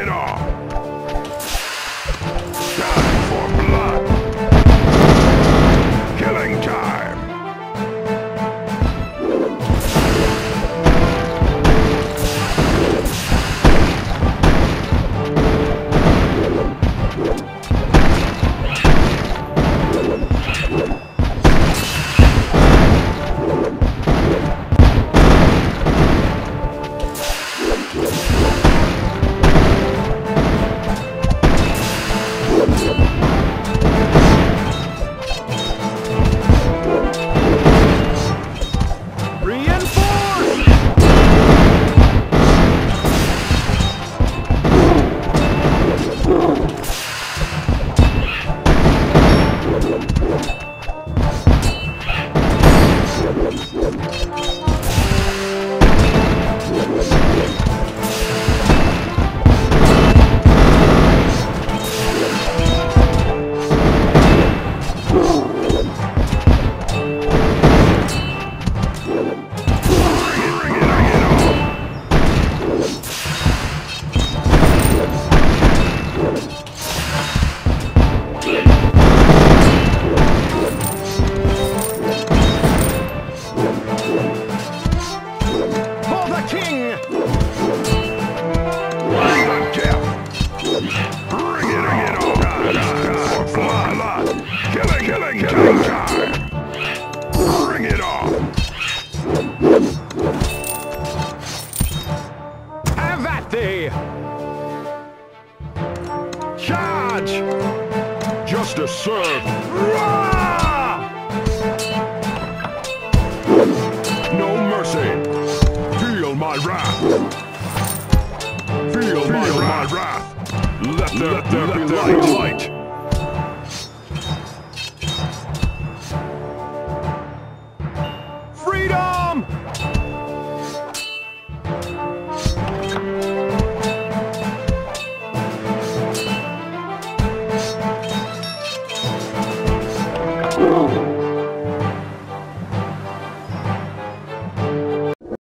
it all. Time for blood. Killing time. Charge! Just to serve. Rah! No mercy. Feel my wrath. Feel my wrath. Let there be light. Oh.